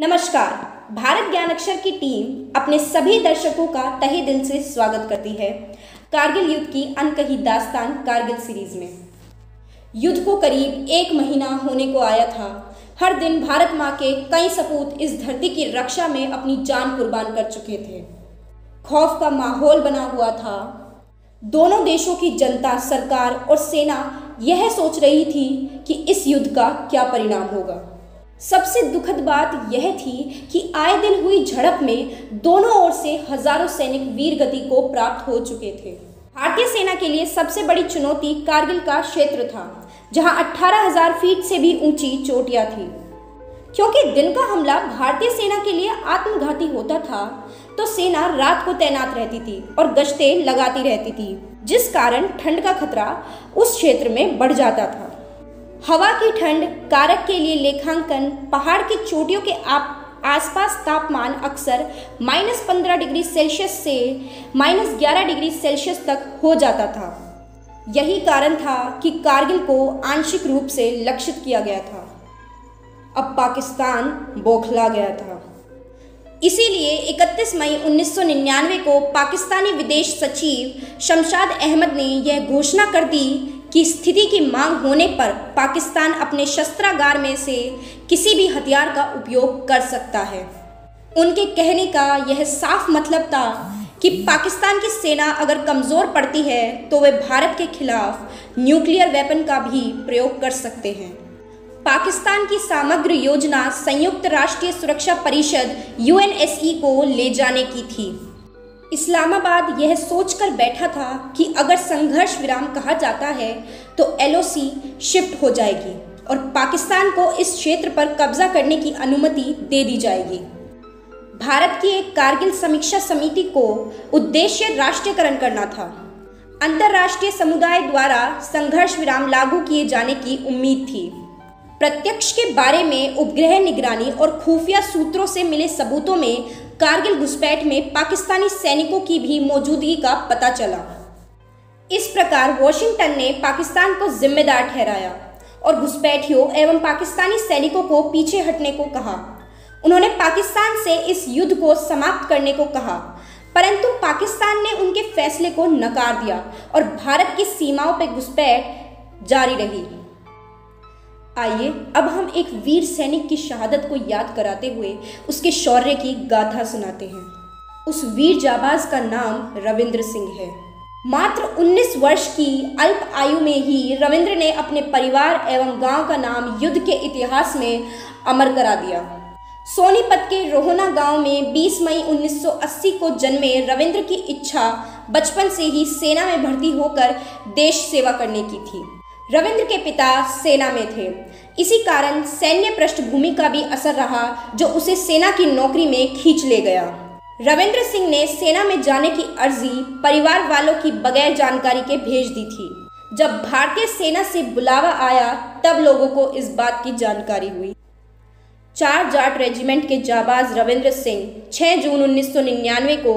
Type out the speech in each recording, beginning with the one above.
नमस्कार, भारत ज्ञान अक्षर की टीम अपने सभी दर्शकों का तहे दिल से स्वागत करती है कारगिल युद्ध की अनकही दास्तान कारगिल सीरीज में। युद्ध को करीब एक महीना होने को आया था। हर दिन भारत माँ के कई सपूत इस धरती की रक्षा में अपनी जान कुर्बान कर चुके थे। खौफ का माहौल बना हुआ था। दोनों देशों की जनता, सरकार और सेना यह सोच रही थी कि इस युद्ध का क्या परिणाम होगा। सबसे दुखद बात यह थी कि आए दिन हुई झड़प में दोनों ओर से हजारों सैनिक वीर गति को प्राप्त हो चुके थे। भारतीय सेना के लिए सबसे बड़ी चुनौती कारगिल का क्षेत्र था, जहां 18,000 फीट से भी ऊंची चोटियां थी। क्योंकि दिन का हमला भारतीय सेना के लिए आत्मघाती होता था, तो सेना रात को तैनात रहती थी और गश्तें लगाती रहती थी, जिस कारण ठंड का खतरा उस क्षेत्र में बढ़ जाता था। हवा की ठंड कारक के लिए लेखांकन, पहाड़ की चोटियों के आसपास तापमान अक्सर -15 डिग्री सेल्सियस से -11 डिग्री सेल्सियस तक हो जाता था। यही कारण था कि कारगिल को आंशिक रूप से लक्षित किया गया था। अब पाकिस्तान बौखला गया था। इसीलिए 31 मई 1999 को पाकिस्तानी विदेश सचिव शमशाद अहमद ने यह घोषणा कर दी कि स्थिति की मांग होने पर पाकिस्तान अपने शस्त्रागार में से किसी भी हथियार का उपयोग कर सकता है। उनके कहने का यह साफ मतलब था कि पाकिस्तान की सेना अगर कमज़ोर पड़ती है तो वे भारत के खिलाफ न्यूक्लियर वेपन का भी प्रयोग कर सकते हैं। पाकिस्तान की समग्र योजना संयुक्त राष्ट्रीय सुरक्षा परिषद (यूएनएससी) को ले जाने की थी। इस्लामाबाद यह सोचकर बैठा था कि अगर संघर्ष विराम कहा जाता है तो एलओसी शिफ्ट हो जाएगी और पाकिस्तान को इस क्षेत्र पर कब्जा करने की अनुमति दे दी जाएगी। भारत की एक कारगिल समीक्षा समिति को उद्देश्य राष्ट्रीयकरण करना था। अंतर्राष्ट्रीय समुदाय द्वारा संघर्ष विराम लागू किए जाने की उम्मीद थी। प्रत्यक्ष के बारे में उपग्रह निगरानी और खुफिया सूत्रों से मिले सबूतों में कारगिल घुसपैठ में पाकिस्तानी सैनिकों की भी मौजूदगी का पता चला। इस प्रकार वॉशिंगटन ने पाकिस्तान को जिम्मेदार ठहराया और घुसपैठियों एवं पाकिस्तानी सैनिकों को पीछे हटने को कहा। उन्होंने पाकिस्तान से इस युद्ध को समाप्त करने को कहा, परंतु पाकिस्तान ने उनके फैसले को नकार दिया और भारत की सीमाओं पर घुसपैठ जारी रही। आइए अब हम एक वीर सैनिक की शहादत को याद कराते हुए उसके शौर्य की गाथा सुनाते हैं। उस वीर जाबाज का नाम रविंद्र सिंह है। मात्र 19 वर्ष की अल्प आयु में ही रविंद्र ने अपने परिवार एवं गांव का नाम युद्ध के इतिहास में अमर करा दिया। सोनीपत के रोहना गांव में 20 मई 1980 को जन्मे रविंद्र की इच्छा बचपन से ही सेना में भर्ती होकर देश सेवा करने की थी। रविंद्र के पिता सेना में थे, इसी कारण सैन्य पृष्ठभूमि का भी असर रहा जो उसे सेना की नौकरी में खींच ले गया। रविंद्र सिंह ने सेना में जाने की अर्जी परिवार वालों की बगैर जानकारी के भेज दी थी। जब भारतीय सेना से बुलावा आया तब लोगों को इस बात की जानकारी हुई। चार जाट रेजिमेंट के जाबाज रविंद्र सिंह 6 जून 1999 को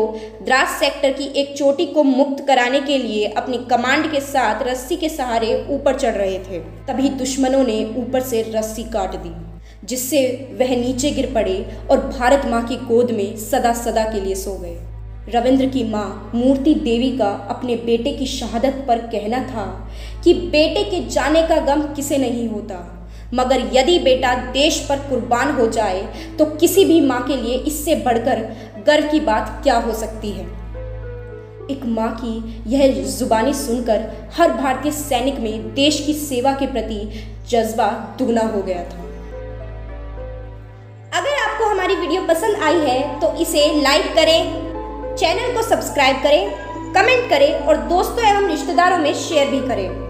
द्रास सेक्टर की एक चोटी को मुक्त कराने के लिए अपनी कमांड के साथ रस्सी के सहारे ऊपर चढ़ रहे थे। तभी दुश्मनों ने ऊपर से रस्सी काट दी, जिससे वह नीचे गिर पड़े और भारत माँ की गोद में सदा सदा के लिए सो गए। रविंद्र की माँ मूर्ति देवी का अपने बेटे की शहादत पर कहना था कि बेटे के जाने का गम किसे नहीं होता, मगर यदि बेटा देश पर कुर्बान हो जाए तो किसी भी माँ के लिए इससे बढ़कर गर्व की बात क्या हो सकती है। एक माँ की यह जुबानी सुनकर हर भारतीय सैनिक में देश की सेवा के प्रति जज्बा दुगना हो गया था। अगर आपको हमारी वीडियो पसंद आई है तो इसे लाइक करें, चैनल को सब्सक्राइब करें, कमेंट करें और दोस्तों एवं रिश्तेदारों में शेयर भी करें।